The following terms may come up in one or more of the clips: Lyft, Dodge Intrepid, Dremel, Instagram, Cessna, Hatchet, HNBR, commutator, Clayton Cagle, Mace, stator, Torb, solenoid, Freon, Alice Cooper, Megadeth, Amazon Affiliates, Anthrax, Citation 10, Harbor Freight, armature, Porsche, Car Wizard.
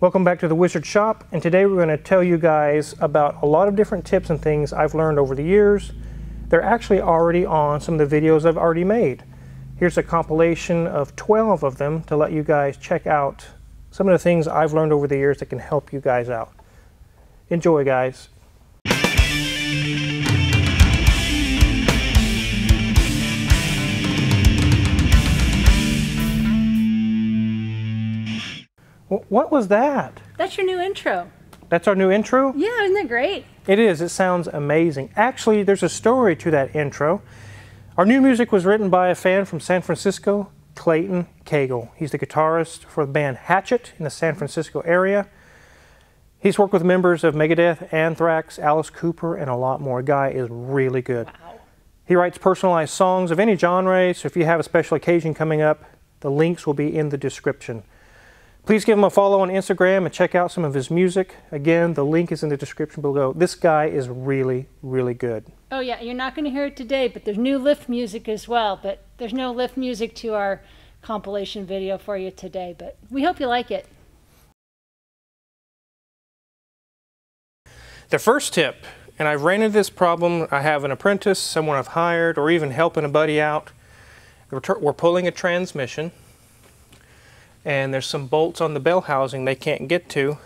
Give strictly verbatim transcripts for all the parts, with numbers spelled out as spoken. Welcome back to the Wizard Shop, and today we're going to tell you guys about a lot of different tips and things I've learned over the years. They're actually already on some of the videos I've already made. Here's a compilation of twelve of them to let you guys check out some of the things I've learned over the years that can help you guys out. Enjoy, guys. What was that? That's your new intro. That's our new intro? Yeah, isn't that great? It is. It sounds amazing. Actually, there's a story to that intro. Our new music was written by a fan from San Francisco, Clayton Cagle. He's the guitarist for the band Hatchet in the San Francisco area. He's worked with members of Megadeth, Anthrax, Alice Cooper, and a lot more. Guy is really good. Wow. He writes personalized songs of any genre, so if you have a special occasion coming up, the links will be in the description. Please give him a follow on Instagram and check out some of his music. Again, the link is in the description below. This guy is really, really good. Oh yeah, you're not going to hear it today, but there's new Lyft music as well. But there's no Lyft music to our compilation video for you today, but we hope you like it. The first tip, and I've ran into this problem, I have an apprentice, someone I've hired, or even helping a buddy out. We're pulling a transmission, and there's some bolts on the bell housing they can't get to,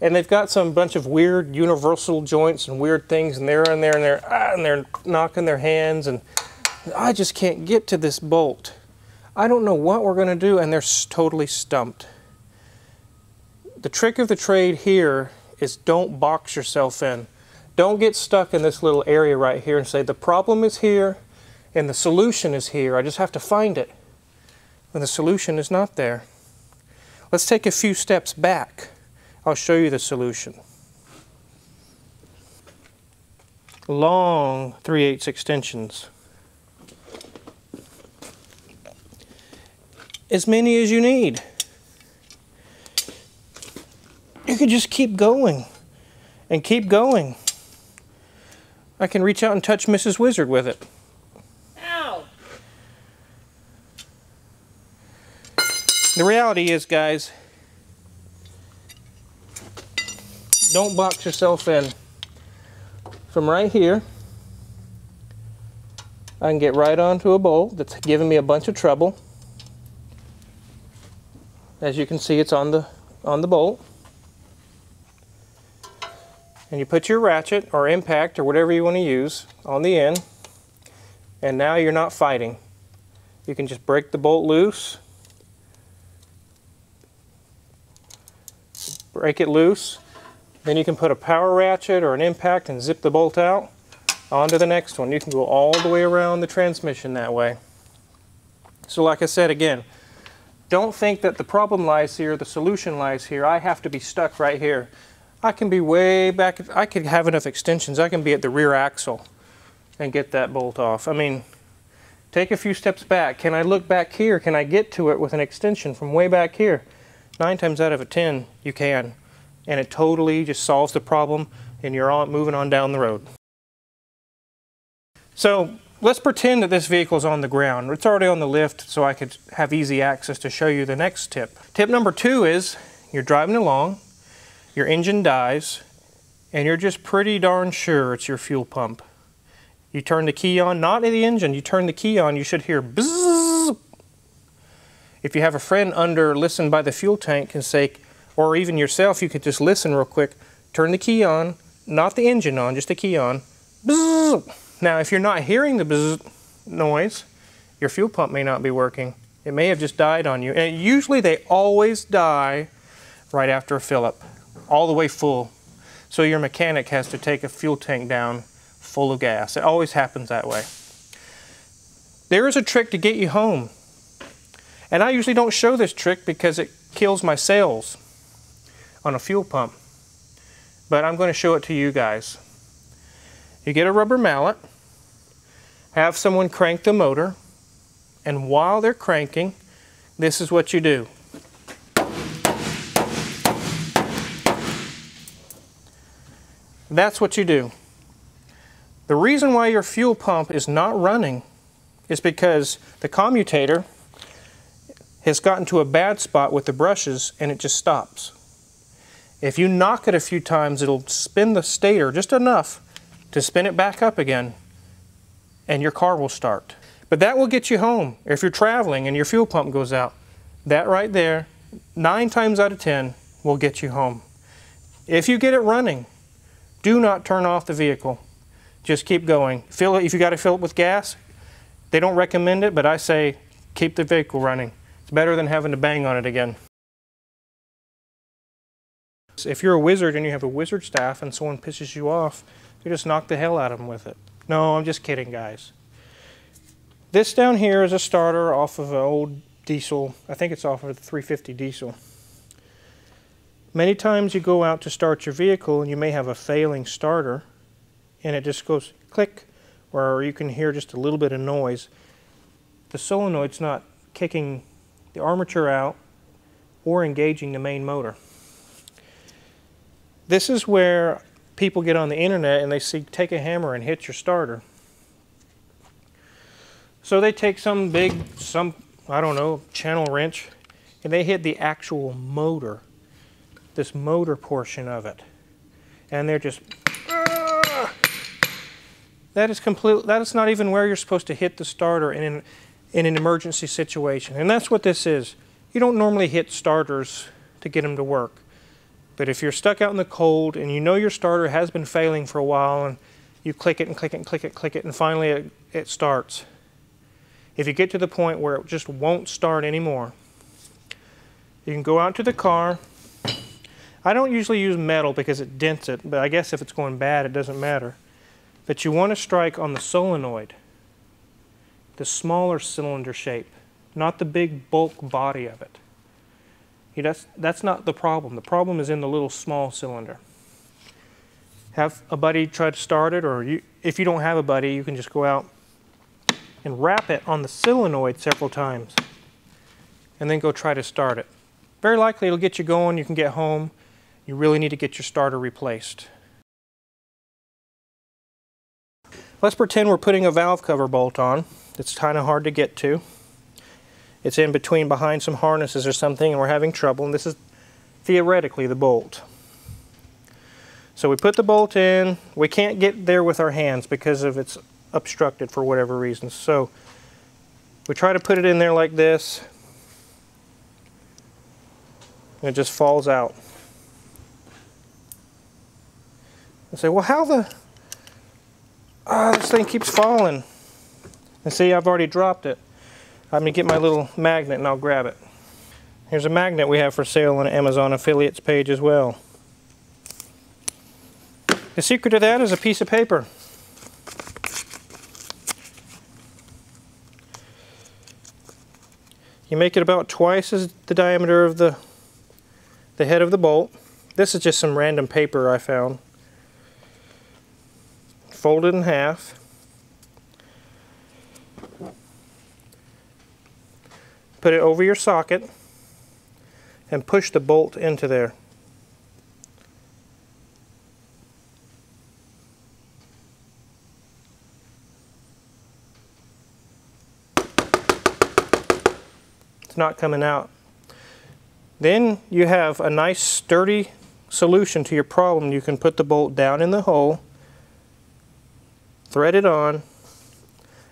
and they've got some bunch of weird universal joints and weird things, and they're in there and they're ah, and they're knocking their hands, and I just can't get to this bolt. I don't know what we're going to do, and they're totally stumped. The trick of the trade here is don't box yourself in. Don't get stuck in this little area right here and say the problem is here and the solution is here. I just have to find it. When the solution is not there. Let's take a few steps back. I'll show you the solution. Long three eighths extensions. As many as you need. You could just keep going and keep going. I can reach out and touch Missus Wizard with it. The reality is, guys, don't box yourself in. From right here, I can get right onto a bolt that's giving me a bunch of trouble. As you can see, it's on the on the bolt. And you put your ratchet or impact or whatever you want to use on the end, and now you're not fighting. You can just break the bolt loose. Break it loose, then you can put a power ratchet or an impact and zip the bolt out onto the next one. You can go all the way around the transmission that way. So like I said again, don't think that the problem lies here, the solution lies here. I have to be stuck right here. I can be way back. I could have enough extensions. I can be at the rear axle and get that bolt off. I mean, take a few steps back. Can I look back here? Can I get to it with an extension from way back here? Nine times out of a ten, you can, and it totally just solves the problem, and you're on, moving on down the road. So let's pretend that this vehicle is on the ground. It's already on the lift, so I could have easy access to show you the next tip. Tip number two is you're driving along, your engine dies, and you're just pretty darn sure it's your fuel pump. You turn the key on, not the engine, you turn the key on, you should hear bzzz. If you have a friend under listen by the fuel tank and say, or even yourself, you could just listen real quick, turn the key on, not the engine on, just the key on. Bzzz. Now if you're not hearing the bzzz noise, your fuel pump may not be working. It may have just died on you. And usually they always die right after a fill up, all the way full. So your mechanic has to take a fuel tank down full of gas. It always happens that way. There is a trick to get you home. And I usually don't show this trick because it kills my sales on a fuel pump. But I'm going to show it to you guys. You get a rubber mallet, have someone crank the motor, and while they're cranking, this is what you do. That's what you do. The reason why your fuel pump is not running is because the commutator has gotten to a bad spot with the brushes, and it just stops. If you knock it a few times, it'll spin the stator just enough to spin it back up again, and your car will start. But that will get you home. If you're traveling and your fuel pump goes out, that right there, nine times out of ten, will get you home. If you get it running, do not turn off the vehicle. Just keep going. Fill it, if you got to fill it with gas, they don't recommend it, but I say keep the vehicle running. It's better than having to bang on it again. If you're a wizard and you have a wizard staff and someone pisses you off, you just knock the hell out of them with it. No, I'm just kidding, guys. This down here is a starter off of an old diesel. I think it's off of the three fifty diesel. Many times you go out to start your vehicle and you may have a failing starter and it just goes click, or you can hear just a little bit of noise. The solenoid's not kicking the armature out or engaging the main motor. This is where people get on the internet and they see, take a hammer and hit your starter. So they take some big, some, I don't know, channel wrench, and they hit the actual motor, this motor portion of it. And they're just, ah! That is complete, that is not even where you're supposed to hit the starter in an, in an emergency situation. And that's what this is. You don't normally hit starters to get them to work. But if you're stuck out in the cold and you know your starter has been failing for a while and you click it and click it and click it, click it, and finally it, it starts. If you get to the point where it just won't start anymore, you can go out to the car. I don't usually use metal because it dents it, but I guess if it's going bad, it doesn't matter. But you want to strike on the solenoid, the smaller cylinder shape, not the big bulk body of it. You know, that's, that's not the problem. The problem is in the little small cylinder. Have a buddy try to start it, or you, if you don't have a buddy, you can just go out and wrap it on the solenoid several times and then go try to start it. Very likely it'll get you going, you can get home. You really need to get your starter replaced. Let's pretend we're putting a valve cover bolt on. It's kind of hard to get to. It's in between behind some harnesses or something and we're having trouble, and this is theoretically the bolt. So we put the bolt in. We can't get there with our hands because of it's obstructed for whatever reason. So we try to put it in there like this and it just falls out. I say, well, how the... Ah, oh, this thing keeps falling. And see, I've already dropped it. I'm going to get my little magnet and I'll grab it. Here's a magnet we have for sale on an Amazon Affiliates page as well. The secret to that is a piece of paper. You make it about twice as the diameter of the, the head of the bolt. This is just some random paper I found. Fold it in half. Put it over your socket and push the bolt into there. It's not coming out. Then you have a nice sturdy solution to your problem. You can put the bolt down in the hole, thread it on,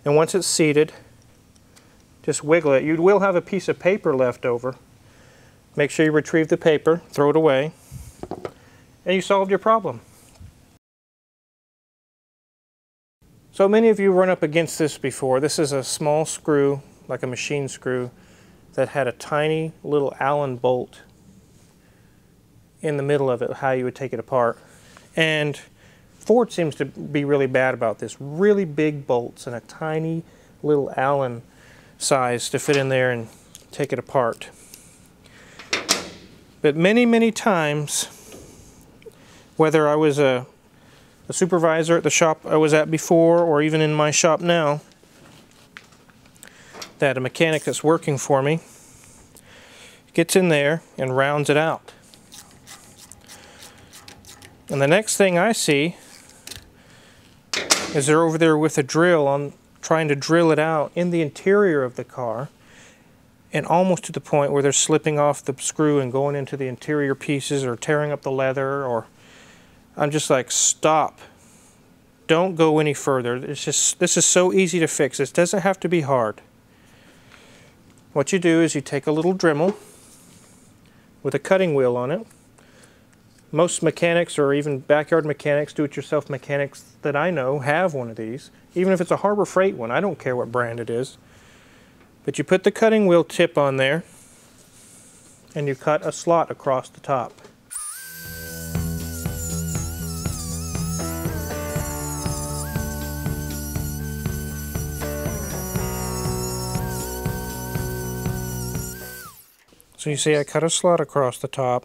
and once it's seated, just wiggle it. You will have a piece of paper left over. Make sure you retrieve the paper, throw it away, and you solved your problem. So many of you run up against this before. This is a small screw, like a machine screw, that had a tiny little Allen bolt in the middle of it, how you would take it apart. And Ford seems to be really bad about this. Really big bolts and a tiny little Allen size to fit in there and take it apart. But many, many times, whether I was a, a supervisor at the shop I was at before or even in my shop now, that a mechanic that's working for me gets in there and rounds it out. And the next thing I see is they're over there with a drill on trying to drill it out in the interior of the car, and almost to the point where they're slipping off the screw and going into the interior pieces or tearing up the leather, or I'm just like, stop. Don't go any further. It's just, this is so easy to fix. This doesn't have to be hard. What you do is you take a little Dremel with a cutting wheel on it. Most mechanics, or even backyard mechanics, do-it-yourself mechanics that I know, have one of these. Even if it's a Harbor Freight one, I don't care what brand it is. But you put the cutting wheel tip on there and you cut a slot across the top. So you see I cut a slot across the top,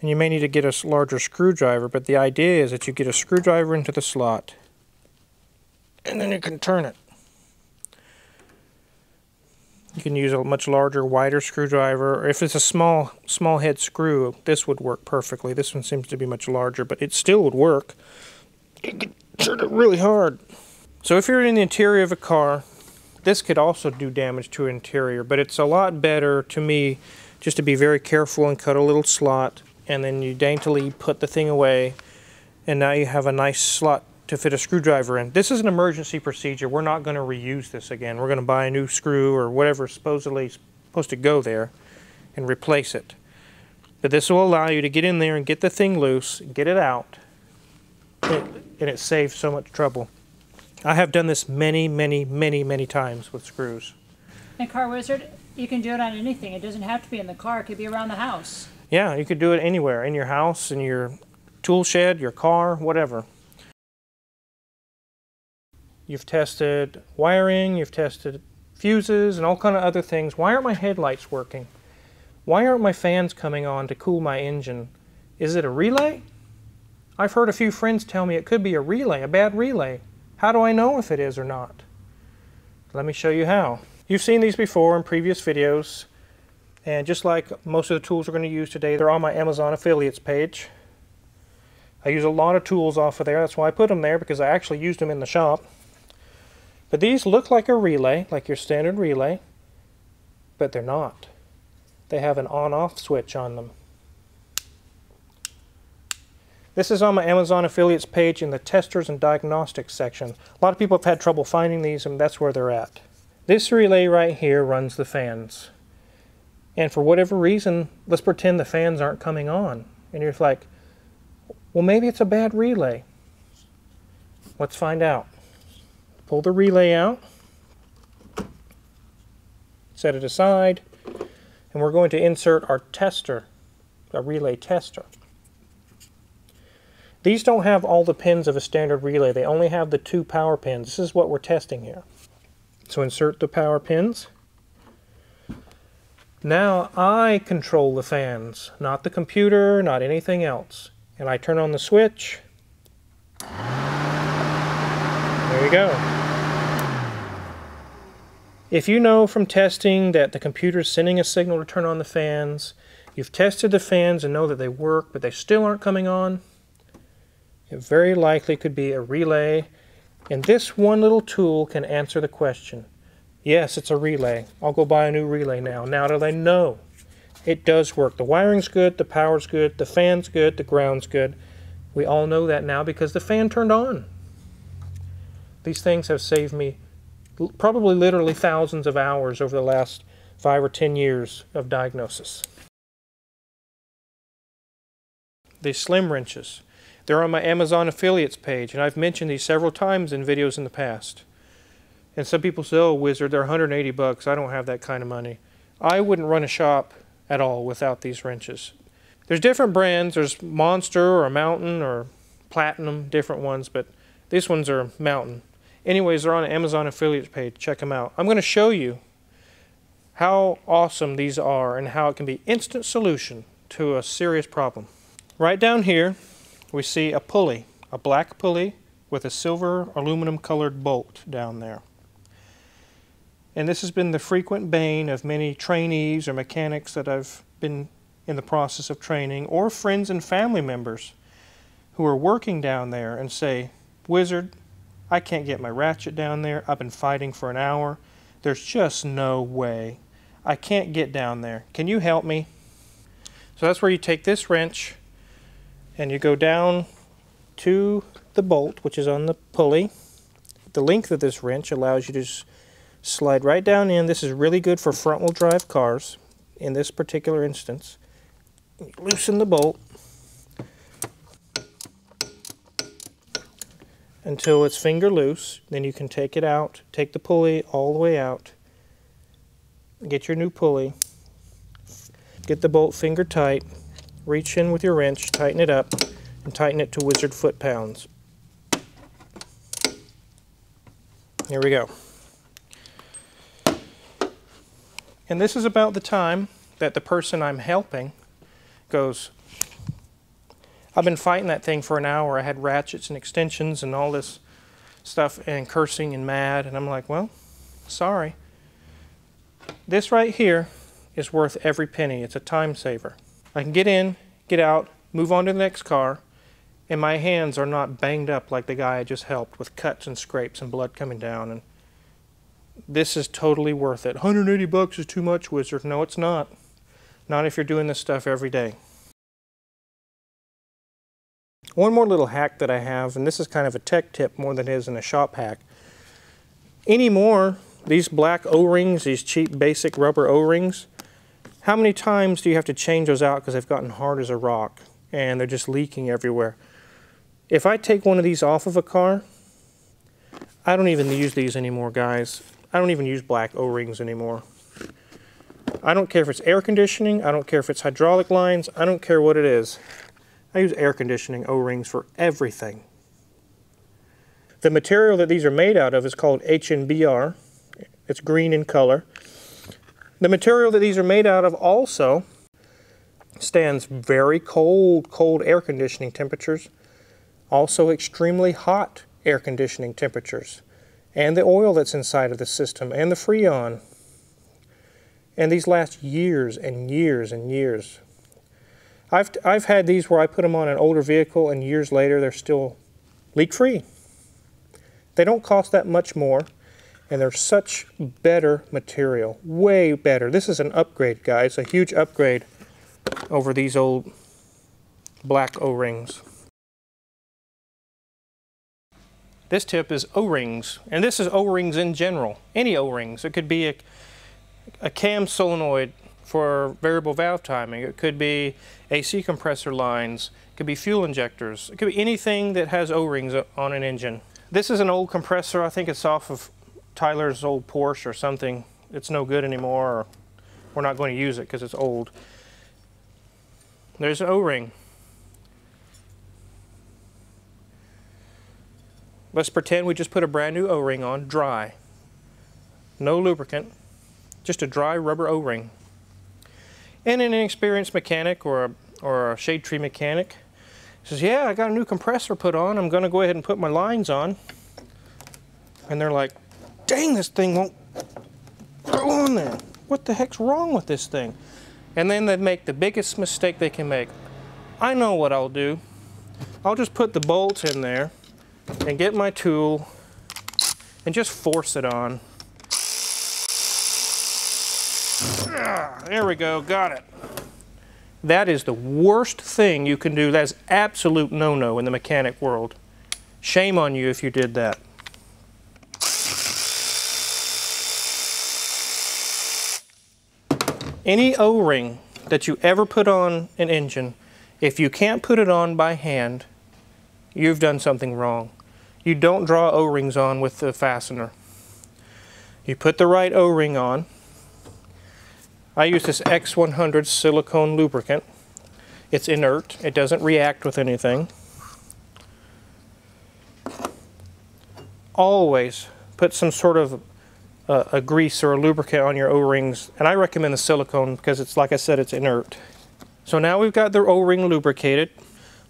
and you may need to get a larger screwdriver, but the idea is that you get a screwdriver into the slot and then you can turn it. You can use a much larger, wider screwdriver, or if it's a small small head screw, this would work perfectly. This one seems to be much larger, but it still would work. You could turn it really hard. So if you're in the interior of a car, this could also do damage to interior, but it's a lot better to me just to be very careful and cut a little slot, and then you daintily put the thing away, and now you have a nice slot to fit a screwdriver in. This is an emergency procedure. We're not going to reuse this again. We're going to buy a new screw or whatever supposedly supposed to go there and replace it. But this will allow you to get in there and get the thing loose, get it out, and it saves so much trouble. I have done this many, many, many, many times with screws. And Car Wizard, you can do it on anything. It doesn't have to be in the car. It could be around the house. Yeah, you could do it anywhere, in your house, in your tool shed, your car, whatever. You've tested wiring, you've tested fuses, and all kind of other things. Why aren't my headlights working? Why aren't my fans coming on to cool my engine? Is it a relay? I've heard a few friends tell me it could be a relay, a bad relay. How do I know if it is or not? Let me show you how. You've seen these before in previous videos, and just like most of the tools we're going to use today, they're on my Amazon Affiliates page. I use a lot of tools off of there. That's why I put them there, because I actually used them in the shop. But these look like a relay, like your standard relay, but they're not. They have an on-off switch on them. This is on my Amazon Affiliates page in the Testers and Diagnostics section. A lot of people have had trouble finding these, and that's where they're at. This relay right here runs the fans. And for whatever reason, let's pretend the fans aren't coming on. And you're like, well, maybe it's a bad relay. Let's find out. Pull the relay out, set it aside, and we're going to insert our tester, a relay tester. These don't have all the pins of a standard relay. They only have the two power pins. This is what we're testing here. So insert the power pins. Now I control the fans, not the computer, not anything else. And I turn on the switch. There you go. If you know from testing that the computer is sending a signal to turn on the fans, you've tested the fans and know that they work, but they still aren't coming on, it very likely could be a relay, and this one little tool can answer the question. Yes, it's a relay. I'll go buy a new relay now. Now do they know? It does work. The wiring's good, the power's good, the fan's good, the ground's good. We all know that now because the fan turned on. These things have saved me probably literally thousands of hours over the last five or ten years of diagnosis. These slim wrenches. They're on my Amazon Affiliates page, and I've mentioned these several times in videos in the past. And some people say, oh, Wizard, they're one hundred eighty bucks. I don't have that kind of money. I wouldn't run a shop at all without these wrenches. There's different brands. There's Monster or Mountain or Platinum, different ones, but these ones are Mountain. Anyways, they're on an Amazon Affiliates page. Check them out. I'm going to show you how awesome these are and how it can be instant solution to a serious problem. Right down here, we see a pulley, a black pulley with a silver aluminum colored bolt down there. And this has been the frequent bane of many trainees or mechanics that I've been in the process of training, or friends and family members who are working down there and say, Wizard, I can't get my ratchet down there. I've been fighting for an hour. There's just no way. I can't get down there. Can you help me? So that's where you take this wrench and you go down to the bolt, which is on the pulley. The length of this wrench allows you to just slide right down in. This is really good for front wheel drive cars in this particular instance. You loosen the bolt until it's finger loose. Then you can take it out, take the pulley all the way out, get your new pulley, get the bolt finger tight, reach in with your wrench, tighten it up, and tighten it to Wizard foot-pounds. Here we go. And this is about the time that the person I'm helping goes, I've been fighting that thing for an hour. I had ratchets and extensions and all this stuff and cursing and mad. And I'm like, well, sorry. This right here is worth every penny. It's a time saver. I can get in, get out, move on to the next car, and my hands are not banged up like the guy I just helped with cuts and scrapes and blood coming down. And this is totally worth it. one hundred eighty bucks is too much, Wizard. No, it's not. Not if you're doing this stuff every day. One more little hack that I have, and this is kind of a tech tip more than it is in a shop hack. Anymore, these black O-rings, these cheap basic rubber O-rings, how many times do you have to change those out because they've gotten hard as a rock and they're just leaking everywhere? If I take one of these off of a car, I don't even use these anymore, guys. I don't even use black O-rings anymore. I don't care if it's air conditioning, I don't care if it's hydraulic lines, I don't care what it is. I use air conditioning O-rings for everything. The material that these are made out of is called H N B R. It's green in color. The material that these are made out of also stands very cold, cold air conditioning temperatures, also extremely hot air conditioning temperatures, and the oil that's inside of the system, and the Freon. And these last years and years and years. I've, I've had these where I put them on an older vehicle and years later they're still leak-free. They don't cost that much more, and they're such better material, way better. This is an upgrade, guys, a huge upgrade over these old black O-rings. This tip is O-rings, and this is O-rings in general, any O-rings. It could be a, a cam solenoid for variable valve timing. It could be A C compressor lines. It could be fuel injectors. It could be anything that has O-rings on an engine. This is an old compressor. I think it's off of Tyler's old Porsche or something. It's no good anymore, or we're not going to use it because it's old. There's an O-ring. Let's pretend we just put a brand new O-ring on, dry. No lubricant, just a dry rubber O-ring. And an inexperienced mechanic or a, or a shade tree mechanic says, yeah, I got a new compressor put on. I'm going to go ahead and put my lines on. And they're like, dang, this thing won't go on there. What the heck's wrong with this thing? And then they make the biggest mistake they can make. I know what I'll do. I'll just put the bolts in there and get my tool and just force it on. Ah, there we go, got it. That is the worst thing you can do. That's absolute no-no in the mechanic world. Shame on you if you did that. Any O-ring that you ever put on an engine, if you can't put it on by hand, you've done something wrong. You don't draw O-rings on with the fastener. You put the right O-ring on. I use this X one hundred silicone lubricant. It's inert. It doesn't react with anything. Always put some sort of Uh, a grease or a lubricant on your O-rings, and I recommend the silicone because it's, like I said, it's inert. So now we've got the O-ring lubricated.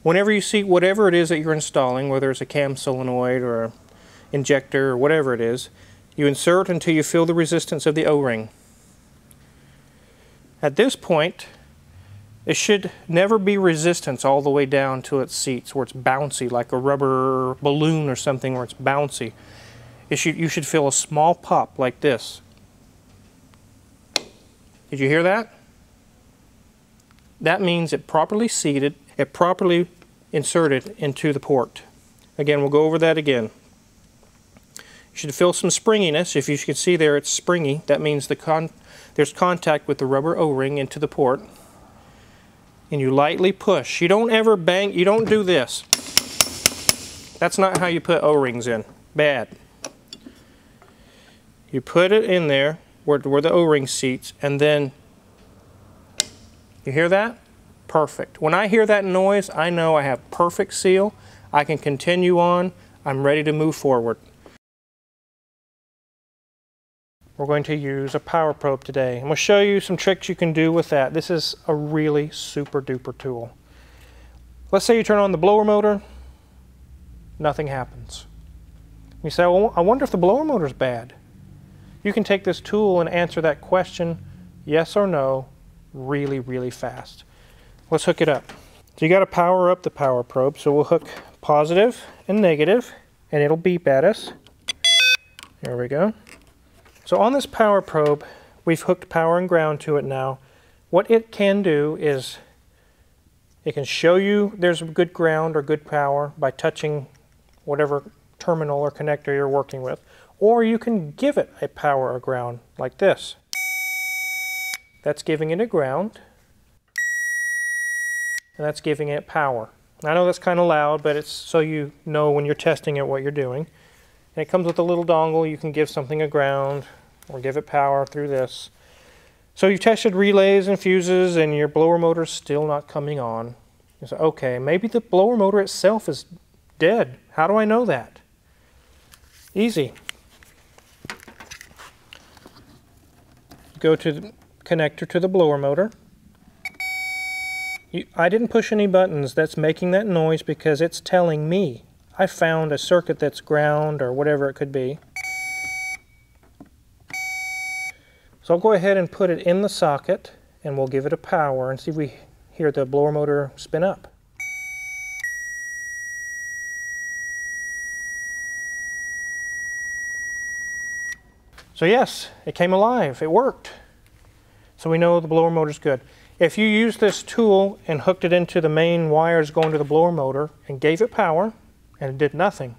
Whenever you see whatever it is that you're installing, whether it's a cam solenoid or an injector or whatever it is, you insert until you feel the resistance of the O-ring. At this point, it should never be resistance all the way down to its seats where it's bouncy, like a rubber balloon or something where it's bouncy. It should, you should feel a small pop like this. Did you hear that? That means it properly seated, it properly inserted into the port. Again, we'll go over that again. You should feel some springiness. If you can see there, it's springy. That means the con there's contact with the rubber O-ring into the port. And you lightly push. You don't ever bang, you don't do this. That's not how you put O-rings in. Bad. You put it in there where, where the O-ring seats, and then you hear that? Perfect. When I hear that noise, I know I have perfect seal. I can continue on. I'm ready to move forward. We're going to use a power probe today. I'm going to show you some tricks you can do with that. This is a really super duper tool. Let's say you turn on the blower motor, nothing happens. You say, well, I wonder if the blower motor's bad. You can take this tool and answer that question, yes or no, really, really fast. Let's hook it up. So you got to power up the power probe. So we'll hook positive and negative, and it'll beep at us. There we go. So on this power probe, we've hooked power and ground to it now. What it can do is it can show you there's good ground or good power by touching whatever terminal or connector you're working with. Or you can give it a power or ground like this. That's giving it a ground, and that's giving it power. I know that's kind of loud, but it's so you know when you're testing it what you're doing. And it comes with a little dongle. You can give something a ground or give it power through this. So you've tested relays and fuses, and your blower motor's still not coming on. You say, okay, maybe the blower motor itself is dead. How do I know that? Easy. Go to the connector to the blower motor. You, I didn't push any buttons. That's making that noise because it's telling me. I found a circuit that's ground or whatever it could be. So I'll go ahead and put it in the socket, and we'll give it a power and see if we hear the blower motor spin up. So yes, it came alive, it worked. So we know the blower motor's good. If you use this tool and hooked it into the main wires going to the blower motor and gave it power, and it did nothing,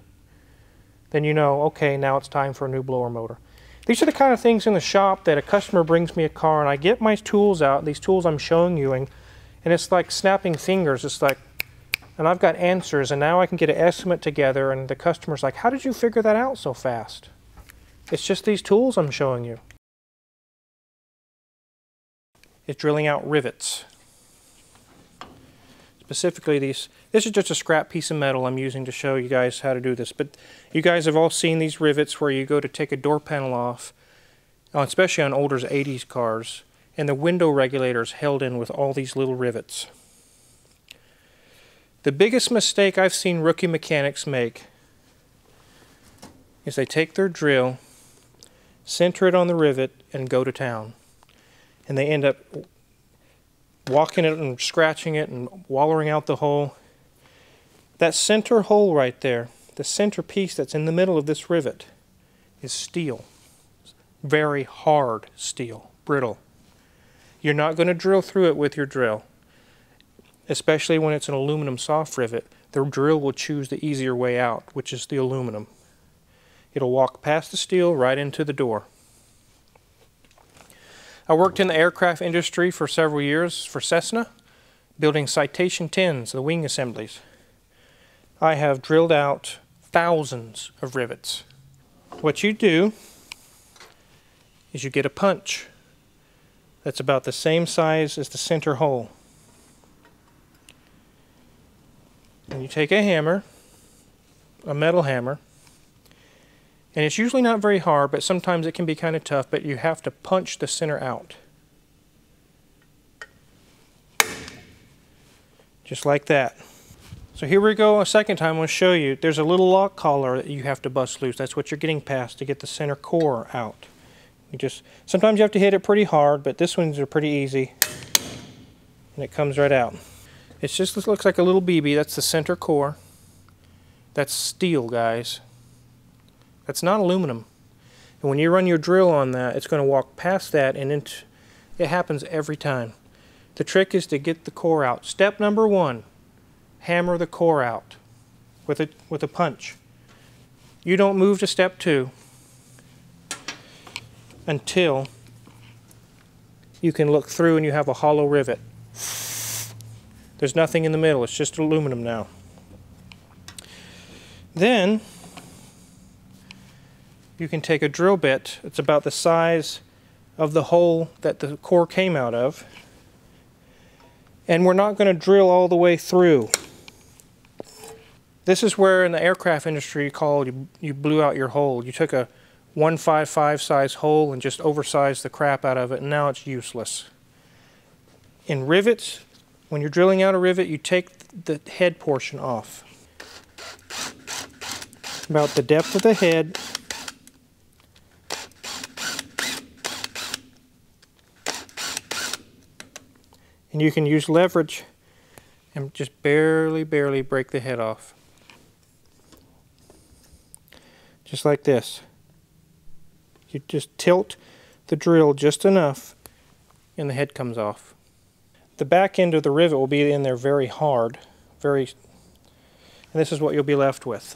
then you know, okay, now it's time for a new blower motor. These are the kind of things in the shop that a customer brings me a car and I get my tools out, these tools I'm showing you, and it's like snapping fingers. It's like, and I've got answers, and now I can get an estimate together, and the customer's like, how did you figure that out so fast? It's just these tools I'm showing you. It's drilling out rivets. Specifically these, this is just a scrap piece of metal I'm using to show you guys how to do this, but you guys have all seen these rivets where you go to take a door panel off, especially on older eighties cars, and the window regulator is held in with all these little rivets. The biggest mistake I've seen rookie mechanics make is they take their drill, center it on the rivet, and go to town. And they end up walking it and scratching it and wallowing out the hole. That center hole right there, the center piece that's in the middle of this rivet, is steel. Very hard steel, brittle. You're not going to drill through it with your drill, especially when it's an aluminum soft rivet. The drill will choose the easier way out, which is the aluminum. It'll walk past the steel right into the door. I worked in the aircraft industry for several years for Cessna, building Citation tens, the wing assemblies. I have drilled out thousands of rivets. What you do is you get a punch that's about the same size as the center hole. And you take a hammer, a metal hammer, and it's usually not very hard, but sometimes it can be kind of tough, but you have to punch the center out. Just like that. So here we go a second time. I'm going to show you. There's a little lock collar that you have to bust loose. That's what you're getting past to get the center core out. You just, sometimes you have to hit it pretty hard, but this one's are pretty easy. And it comes right out. It's just, it looks like a little B B. That's the center core. That's steel, guys. That's not aluminum. And when you run your drill on that, it's going to walk past that and into It happens every time. The trick is to get the core out. Step number one, hammer the core out with a, with a punch. You don't move to step two until you can look through and you have a hollow rivet. There's nothing in the middle, it's just aluminum now. Then you can take a drill bit, it's about the size of the hole that the core came out of, and we're not going to drill all the way through. This is where in the aircraft industry you call you, you blew out your hole. You took a one fifty-five size hole and just oversized the crap out of it, and now it's useless. In rivets, when you're drilling out a rivet, you take the head portion off. About the depth of the head. And you can use leverage and just barely, barely break the head off. Just like this. You just tilt the drill just enough and the head comes off. The back end of the rivet will be in there very hard, very, and this is what you'll be left with.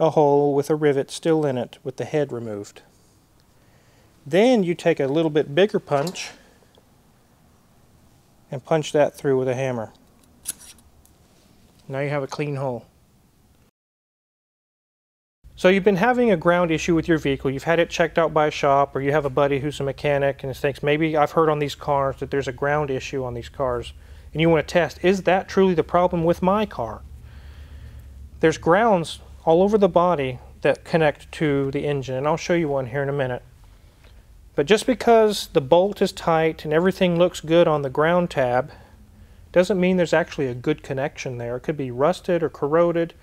A hole with a rivet still in it with the head removed. Then you take a little bit bigger punch and punch that through with a hammer. Now you have a clean hole. So you've been having a ground issue with your vehicle, you've had it checked out by a shop, or you have a buddy who's a mechanic and thinks, maybe I've heard on these cars that there's a ground issue on these cars, and you want to test, is that truly the problem with my car? There's grounds all over the body that connect to the engine, and I'll show you one here in a minute. But just because the bolt is tight and everything looks good on the ground tab doesn't mean there's actually a good connection there. It could be rusted or corroded,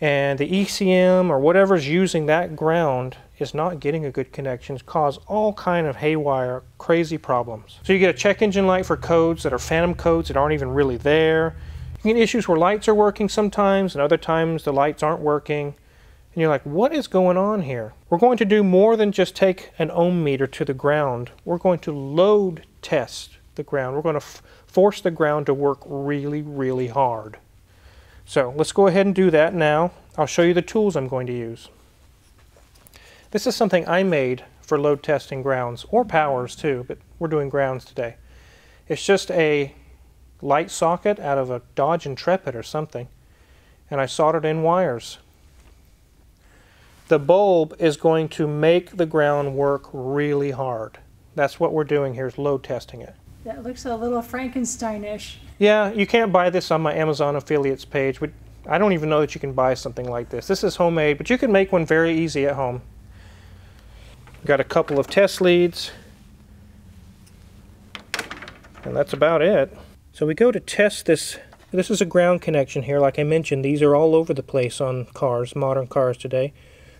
and the E C M or whatever's using that ground is not getting a good connection. It's caused all kind of haywire, crazy problems. So you get a check engine light for codes that are phantom codes that aren't even really there. You get issues where lights are working sometimes and other times the lights aren't working. And you're like, what is going on here? We're going to do more than just take an ohm meter to the ground. We're going to load test the ground. We're going to force the ground to work really, really hard. So let's go ahead and do that now. I'll show you the tools I'm going to use. This is something I made for load testing grounds, or powers too, but we're doing grounds today. It's just a light socket out of a Dodge Intrepid or something, and I soldered in wires. The bulb is going to make the ground work really hard. That's what we're doing here, is load testing it. That looks a little Frankenstein-ish. Yeah, you can't buy this on my Amazon Affiliates page. I don't even know that you can buy something like this. This is homemade, but you can make one very easy at home. Got a couple of test leads. And that's about it. So we go to test this. This is a ground connection here. Like I mentioned, these are all over the place on cars, modern cars today.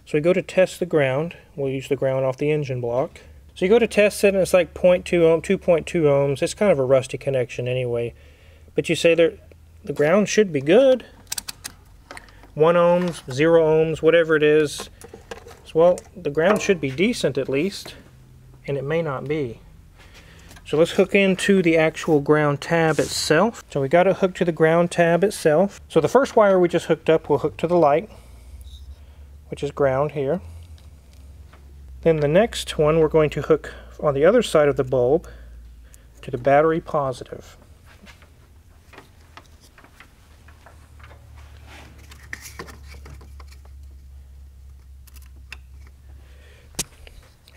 So we go to test the ground. We'll use the ground off the engine block. So you go to test it and it's like zero point two ohm, two point two ohms. It's kind of a rusty connection anyway. But you say there, the ground should be good. One ohms, zero ohms, whatever it is. So, well, the ground should be decent at least. And it may not be. So let's hook into the actual ground tab itself. So we got it hooked to the ground tab itself. So the first wire we just hooked up will hook to the light, which is ground here. Then the next one we're going to hook on the other side of the bulb to the battery positive.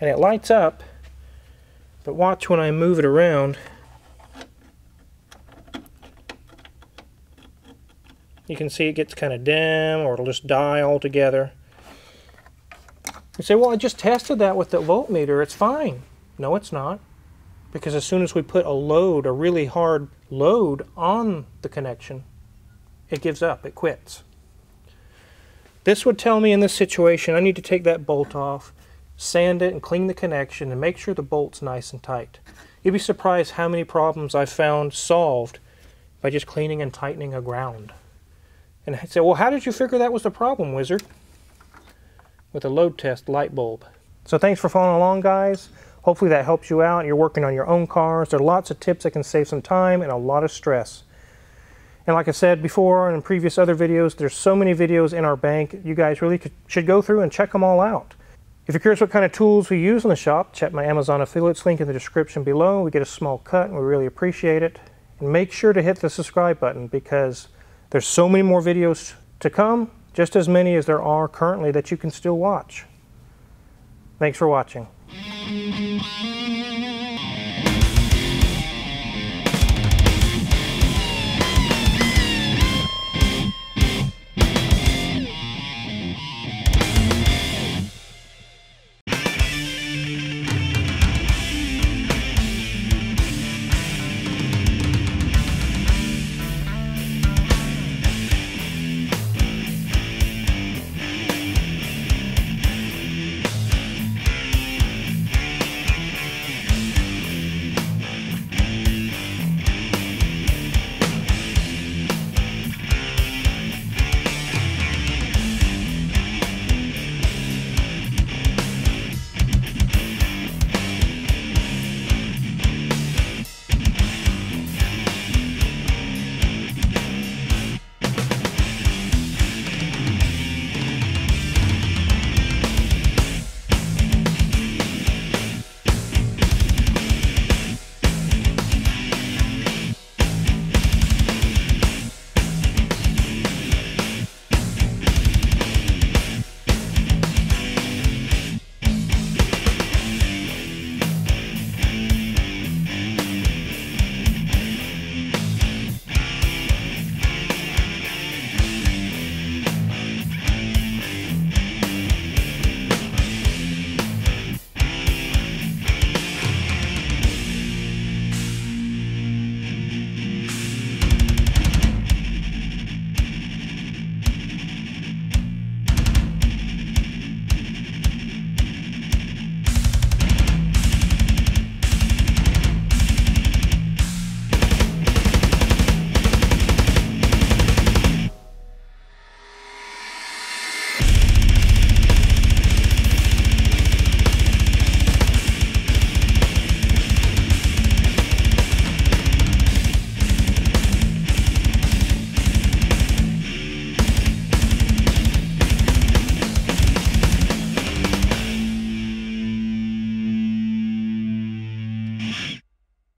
And it lights up, but watch when I move it around. You can see it gets kind of dim, or it'll just die altogether. You say, well, I just tested that with the voltmeter, it's fine. No, it's not. Because as soon as we put a load, a really hard load on the connection, it gives up, it quits. This would tell me in this situation, I need to take that bolt off, sand it and clean the connection and make sure the bolt's nice and tight. You'd be surprised how many problems I've found solved by just cleaning and tightening a ground. And I say, well, how did you figure that was the problem, Wizard? With a load test light bulb. So thanks for following along, guys. Hopefully that helps you out. You're working on your own cars. There are lots of tips that can save some time and a lot of stress. And like I said before and in previous other videos, there's so many videos in our bank. You guys really should go through and check them all out. If you're curious what kind of tools we use in the shop, check my Amazon Affiliates link in the description below. We get a small cut and we really appreciate it. And make sure to hit the subscribe button because there's so many more videos to come, just as many as there are currently that you can still watch. Thanks for watching.